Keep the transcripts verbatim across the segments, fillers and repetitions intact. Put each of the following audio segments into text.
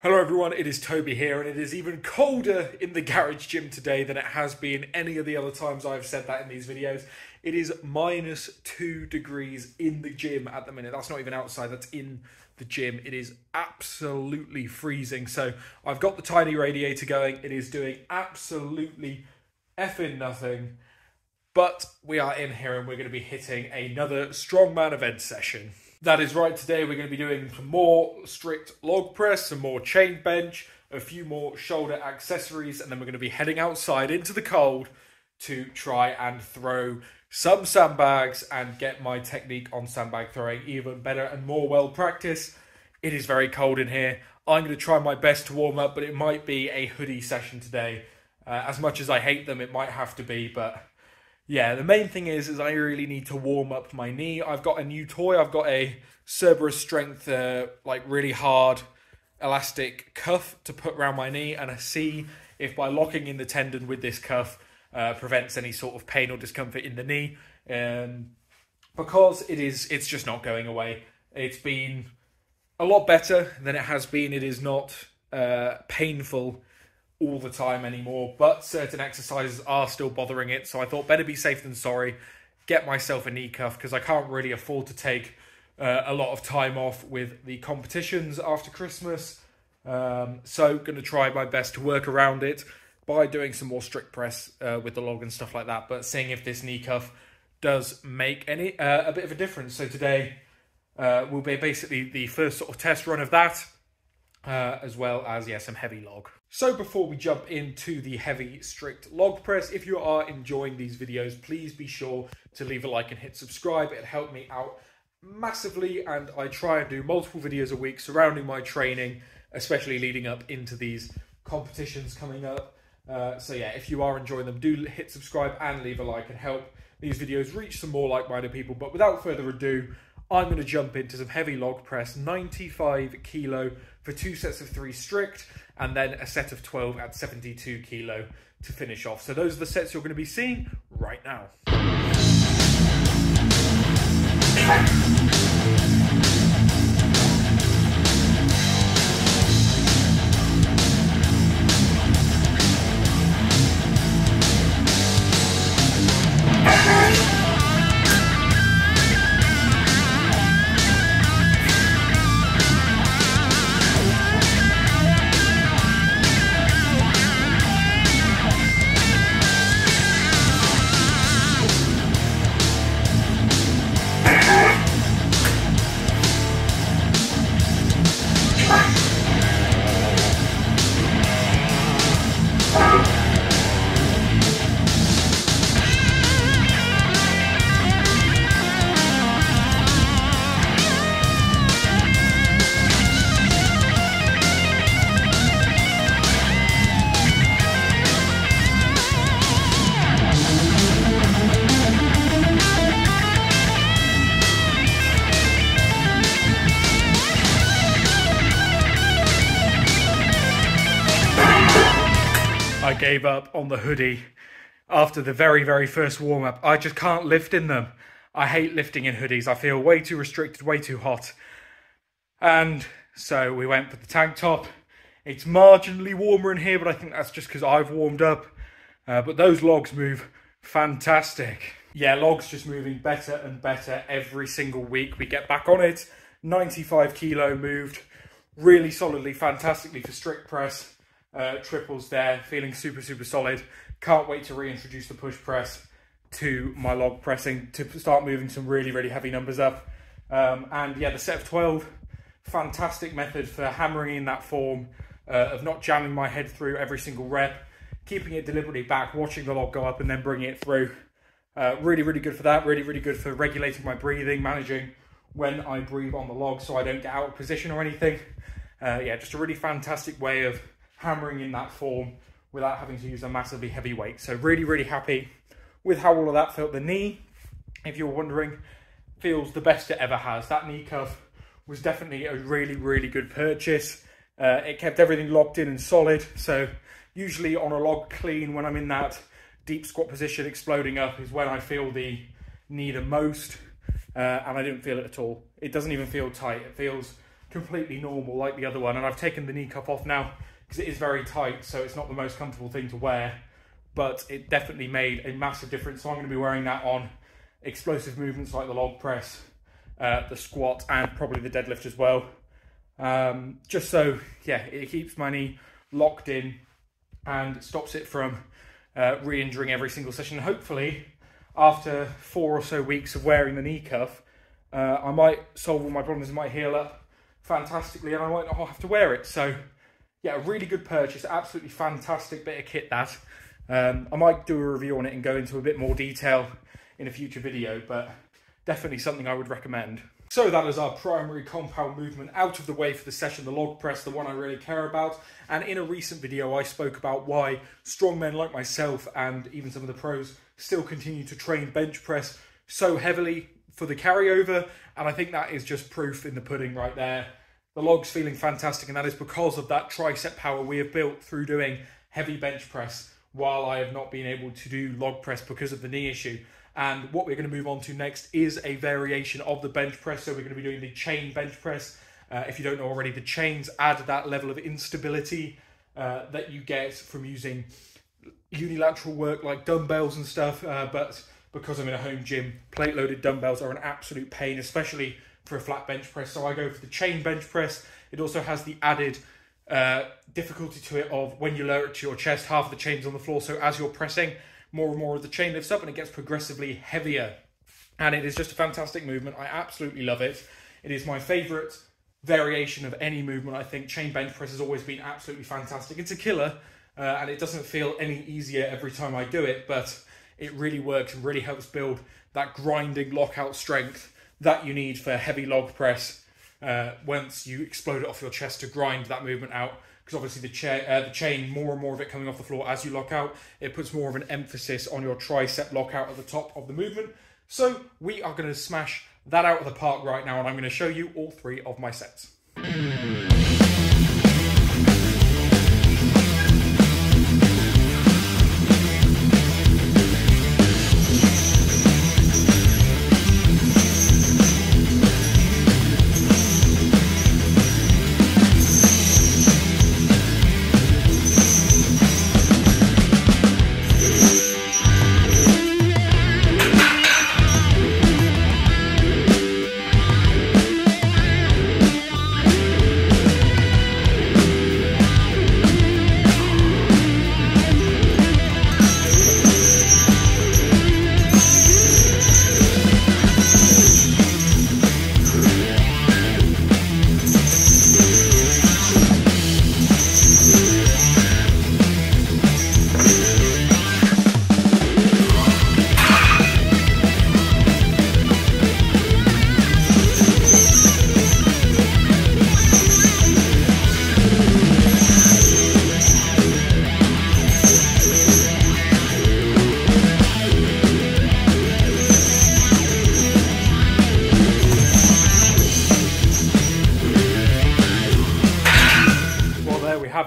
Hello everyone, it is Toby here, and it is even colder in the garage gym today than it has been any of the other times I've said that in these videos. It is minus two degrees in the gym at the minute. That's not even outside, that's in the gym. It is absolutely freezing. So I've got the tiny radiator going. It is doing absolutely effing nothing. But we are in here and we're going to be hitting another strongman event session. That is right, today we're going to be doing some more strict log press, some more chain bench, a few more shoulder accessories, and then we're going to be heading outside into the cold to try and throw some sandbags and get my technique on sandbag throwing even better and more well practiced. It is very cold in here. I'm going to try my best to warm up, but it might be a hoodie session today. Uh, as much as I hate them, it might have to be, but... yeah, the main thing is, is I really need to warm up my knee. I've got a new toy. I've got a Cerberus Strength, uh, like really hard elastic cuff to put around my knee. And I see if by locking in the tendon with this cuff uh, prevents any sort of pain or discomfort in the knee. Um, because it is, it's just not going away. It's been a lot better than it has been. It is not uh, painful all the time anymore, but certain exercises are still bothering it, so I thought better be safe than sorry, get myself a knee cuff, because I can't really afford to take uh, a lot of time off with the competitions after Christmas. Um, so gonna try my best to work around it by doing some more strict press uh, with the log and stuff like that, but seeing if this knee cuff does make any uh, a bit of a difference. So today uh, will be basically the first sort of test run of that, uh, as well as, yeah, some heavy log. So before we jump into the heavy strict log press, if you are enjoying these videos, please be sure to leave a like and hit subscribe. It helped me out massively, and I try and do multiple videos a week surrounding my training, especially leading up into these competitions coming up. Uh, so yeah, if you are enjoying them, do hit subscribe and leave a like and help these videos reach some more like-minded people. But without further ado, I'm going to jump into some heavy log press, ninety-five kilo for two sets of three strict, and then a set of twelve at seventy-two kilo to finish off. So those are the sets you're going to be seeing right now. I gave up on the hoodie after the very, very first warm-up. I just can't lift in them. I hate lifting in hoodies. I feel way too restricted, way too hot. And so we went for the tank top. It's marginally warmer in here, but I think that's just because I've warmed up. Uh, but those logs move fantastic. Yeah, logs just moving better and better every single week. We get back on it. ninety-five kilo moved really solidly, fantastically for strict press. Uh, triples there, feeling super, super solid. Can't wait to reintroduce the push press to my log pressing to start moving some really, really heavy numbers up. Um, and yeah, the set of twelve, fantastic method for hammering in that form uh, of not jamming my head through every single rep, keeping it deliberately back, watching the log go up and then bringing it through. Uh, really, really good for that. Really, really good for regulating my breathing, managing when I breathe on the log so I don't get out of position or anything. Uh, yeah, just a really fantastic way of hammering in that form without having to use a massively heavy weight. So really, really happy with how all of that felt. The knee, if you're wondering, feels the best it ever has. That knee cuff was definitely a really, really good purchase. Uh, it kept everything locked in and solid. So usually on a log clean, when I'm in that deep squat position exploding up is when I feel the knee the most. Uh, and I didn't feel it at all. It doesn't even feel tight. It feels completely normal like the other one, and I've taken the knee cup off now because it is very tight, so it's not the most comfortable thing to wear, but it definitely made a massive difference. So I'm going to be wearing that on explosive movements like the log press, uh, the squat, and probably the deadlift as well, um, just so, yeah, it keeps my knee locked in and stops it from uh, re-injuring every single session. Hopefully after four or so weeks of wearing the knee cuff, uh, I might solve all my problems and might heal up fantastically, and I might not have to wear it. So yeah, a really good purchase, absolutely fantastic bit of kit that. Um, I might do a review on it and go into a bit more detail in a future video, but definitely something I would recommend. So that is our primary compound movement out of the way for the session, the log press, the one I really care about. And in a recent video, I spoke about why strong men like myself and even some of the pros still continue to train bench press so heavily for the carryover. And I think that is just proof in the pudding right there. The log's feeling fantastic, and that is because of that tricep power we have built through doing heavy bench press, while I have not been able to do log press because of the knee issue. And what we're going to move on to next is a variation of the bench press. So we're going to be doing the chain bench press. Uh, if you don't know already, the chains add that level of instability uh, that you get from using unilateral work like dumbbells and stuff. Uh, but because I'm in a home gym, plate-loaded dumbbells are an absolute pain, especially for a flat bench press. So I go for the chain bench press. It also has the added uh, difficulty to it of when you lower it to your chest, half of the chain's on the floor. So as you're pressing, more and more of the chain lifts up and it gets progressively heavier. And it is just a fantastic movement. I absolutely love it. It is my favorite variation of any movement, I think. Chain bench press has always been absolutely fantastic. It's a killer, uh, and it doesn't feel any easier every time I do it, but it really works and really helps build that grinding lockout strength that you need for heavy log press uh, once you explode it off your chest to grind that movement out. Because obviously the, chair, uh, the chain, more and more of it coming off the floor as you lock out, it puts more of an emphasis on your tricep lockout at the top of the movement. So we are going to smash that out of the park right now, and I'm going to show you all three of my sets.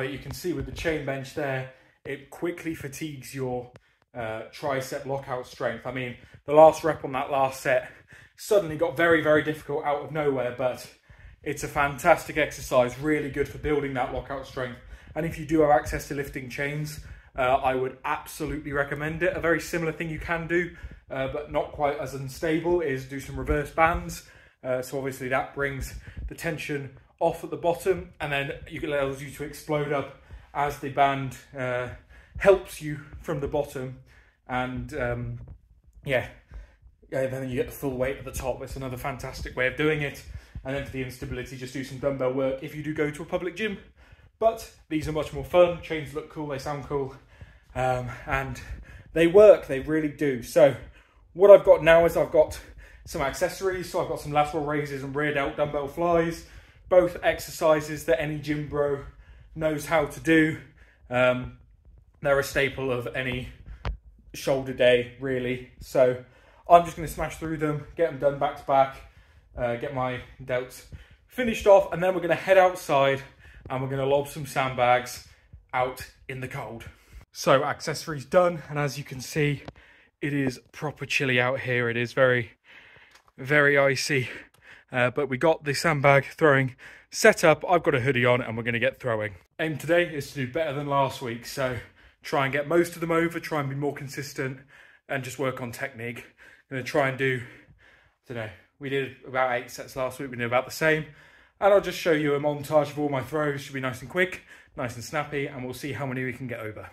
You can see with the chain bench there, it quickly fatigues your uh, tricep lockout strength. I mean, the last rep on that last set suddenly got very, very difficult out of nowhere, but it's a fantastic exercise, really good for building that lockout strength. And if you do have access to lifting chains, uh, I would absolutely recommend it. A very similar thing you can do, uh, but not quite as unstable, is do some reverse bands. Uh, so obviously that brings the tension off at the bottom, and then it allows you to explode up as the band uh, helps you from the bottom, and um, yeah, and then you get the full weight at the top. It's another fantastic way of doing it. And then for the instability, just do some dumbbell work if you do go to a public gym, but these are much more fun. Chains look cool, they sound cool, um, and they work, they really do. So what I've got now is I've got some accessories. So I've got some lateral raises and rear delt dumbbell flies, both exercises that any gym bro knows how to do. Um, they're a staple of any shoulder day, really. So I'm just gonna smash through them, get them done back to back, uh, get my delts finished off, and then we're gonna head outside and we're gonna lob some sandbags out in the cold. So accessories done, and as you can see, it is proper chilly out here. It is very, very icy. Uh, but we got the sandbag throwing set up. I've got a hoodie on and we're going to get throwing. Aim today is to do better than last week. So try and get most of them over, try and be more consistent and just work on technique. I'm going to try and do, I don't know, we did about eight sets last week. We did about the same. And I'll just show you a montage of all my throws. Should be nice and quick, nice and snappy, and we'll see how many we can get over.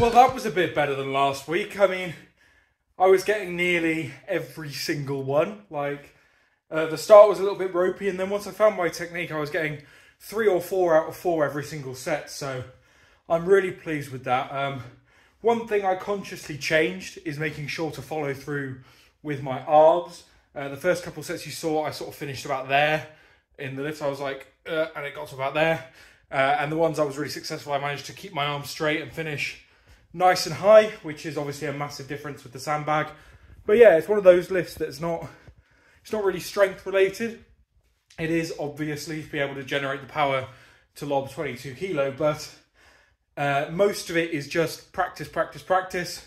Well, that was a bit better than last week. I mean, I was getting nearly every single one. Like, uh, the start was a little bit ropey, and then once I found my technique, I was getting three or four out of four every single set. So I'm really pleased with that. Um, one thing I consciously changed is making sure to follow through with my arms. Uh, the first couple sets you saw, I sort of finished about there. In the lift, I was like, uh, and it got to about there. Uh, and the ones I was really successful, I managed to keep my arms straight and finish nice and high, which is obviously a massive difference with the sandbag. But yeah, it's one of those lifts that's not, it's not really strength related. It is obviously to be able to generate the power to lob twenty-two kilo, but uh, most of it is just practice, practice, practice.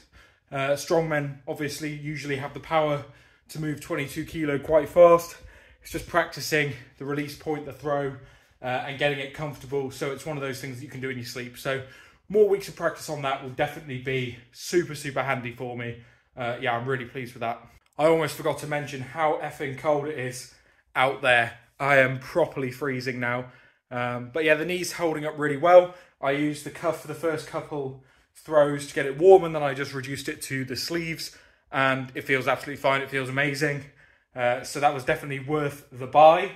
Uh, strongmen obviously usually have the power to move twenty-two kilo quite fast. It's just practicing the release point, the throw, uh, and getting it comfortable. So it's one of those things that you can do in your sleep. So more weeks of practice on that will definitely be super, super handy for me. Uh, yeah, I'm really pleased with that. I almost forgot to mention how effing cold it is out there. I am properly freezing now. Um, but yeah, the knee's holding up really well. I used the cuff for the first couple throws to get it warm, and then I just reduced it to the sleeves, and it feels absolutely fine. It feels amazing. Uh, so that was definitely worth the buy.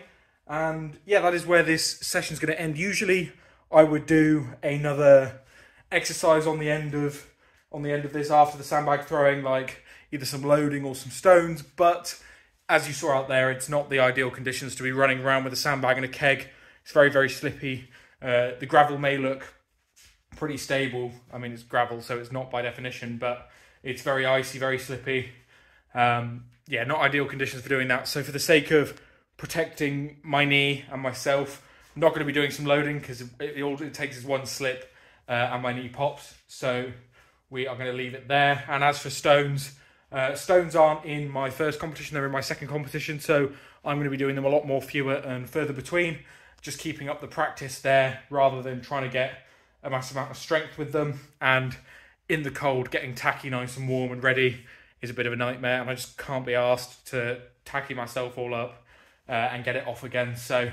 And yeah, that is where this session's going to end. Usually I would do another exercise on the end of on the end of this after the sandbag throwing, like either some loading or some stones, but as you saw out there, it's not the ideal conditions to be running around with a sandbag and a keg. It's very, very slippy. Uh, the gravel may look pretty stable. I mean, it's gravel, so it's not by definition, but it's very icy, very slippy. Um, yeah, not ideal conditions for doing that. So for the sake of protecting my knee and myself, I'm not going to be doing some loading, because it, all it takes is one slip uh, and my knee pops. So we are going to leave it there. And as for stones, uh, stones aren't in my first competition, they're in my second competition. So I'm going to be doing them a lot more fewer and further between, just keeping up the practice there rather than trying to get a massive amount of strength with them. And in the cold, getting tacky nice and warm and ready is a bit of a nightmare, and I just can't be asked to tacky myself all up uh, and get it off again. So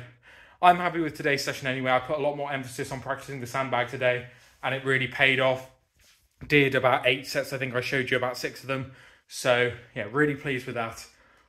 I'm happy with today's session anyway. I put a lot more emphasis on practicing the sandbag today, and it really paid off. Did about eight sets, I think I showed you about six of them. So yeah, really pleased with that.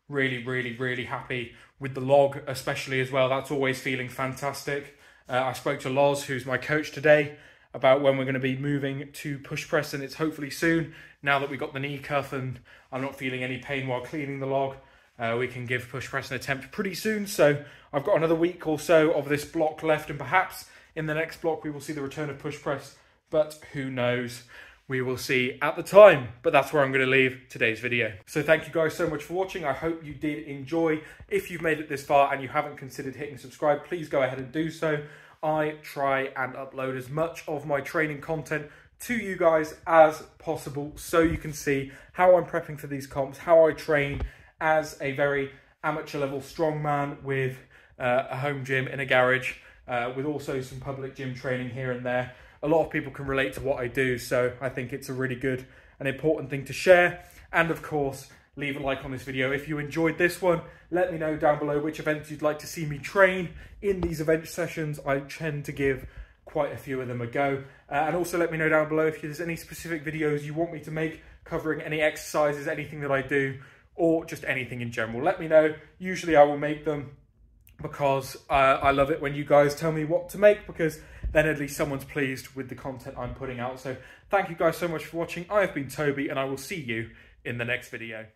Really, really, really happy with the log especially as well. That's always feeling fantastic. Uh, I spoke to Loz, who's my coach today, about when we're going to be moving to push press, and it's hopefully soon. Now that we've got the knee cuff and I'm not feeling any pain while cleaning the log, uh, we can give push press an attempt pretty soon. So I've got another week or so of this block left, and perhaps in the next block we will see the return of push press, but who knows? We will see at the time, but that's where I'm going to leave today's video. So thank you guys so much for watching. I hope you did enjoy. If you've made it this far and you haven't considered hitting subscribe, please go ahead and do so. I try and upload as much of my training content to you guys as possible, so you can see how I'm prepping for these comps, how I train as a very amateur level strongman with uh, a home gym in a garage, uh, with also some public gym training here and there. A lot of people can relate to what I do, so I think it's a really good and important thing to share. And of course, leave a like on this video if you enjoyed this one. Let me know down below which events you'd like to see me train in these event sessions. I tend to give quite a few of them a go. Uh, and also let me know down below if there's any specific videos you want me to make covering any exercises, anything that I do, or just anything in general. Let me know. Usually I will make them, because uh, I love it when you guys tell me what to make, because then at least someone's pleased with the content I'm putting out. So thank you guys so much for watching. I have been Toby, and I will see you in the next video.